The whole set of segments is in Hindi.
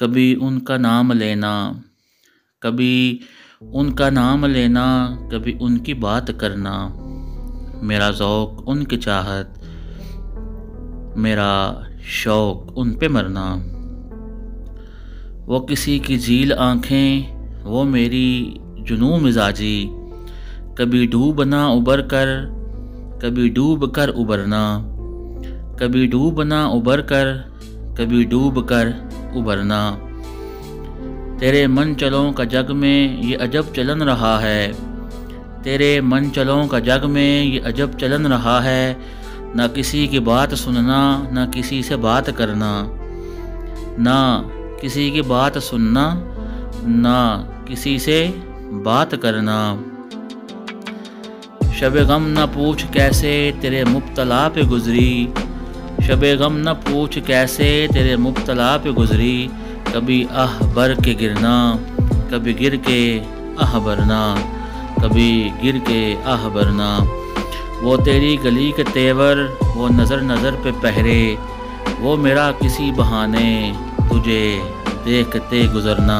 कभी उनका नाम लेना, कभी उनका नाम लेना, कभी उनकी बात करना। मेरा ज़ौक़ उनकी चाहत, मेरा शौक़ उन पे मरना। वो किसी की झील आँखें, वो मेरी जुनू मिजाजी। कभी डूबना उबर कर, कभी डूब कर उबरना, कभी डूबना उबर कर, कभी डूब कर उबरना। तेरे मन चलों का जग में ये अजब चलन रहा है, तेरे मन चलों का जग में ये अजब चलन रहा है। ना किसी की बात सुनना, ना किसी से बात करना, ना किसी की बात सुनना, ना किसी से बात करना। शबे गम न पूछ कैसे तेरे मुब्तला पे गुजरी, शबे गम न पूछ कैसे तेरे मुब्तला पे गुजरी। कभी आह भर के गिरना, कभी गिर के आह भरना, कभी गिर के आह भरना। वो तेरी गली के तेवर, वो नज़र नज़र पे पहरे, वो मेरा किसी बहाने तुझे देखते गुज़रना।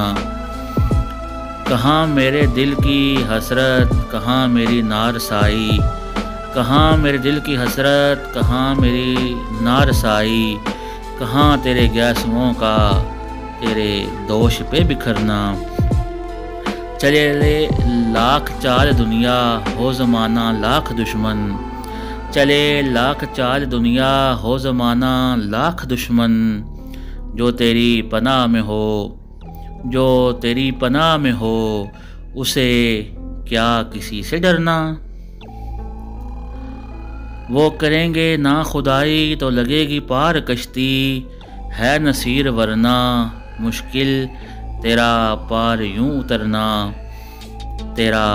कहाँ मेरे दिल की हसरत, कहाँ मेरी नारसाई, कहाँ मेरे दिल की हसरत, कहाँ मेरी नारसाई। कहाँ तेरे गैसुओं का तेरे दोष पे बिखरना। चले ले लाख चाल दुनिया, हो ज़माना लाख दुश्मन, चले लाख चाल दुनिया, हो ज़माना लाख दुश्मन। जो तेरी पनाह में हो, जो तेरी पनाह में हो, उसे क्या किसी से डरना। वो करेंगे ना खुदाई तो लगेगी पार कश्ती, है नसीर वरना मुश्किल तेरा पार यूं उतरना, तेरा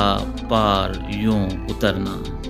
पार यूं उतरना।